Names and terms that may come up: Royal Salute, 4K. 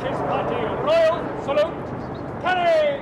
Church's Party Royal Salute. Parade!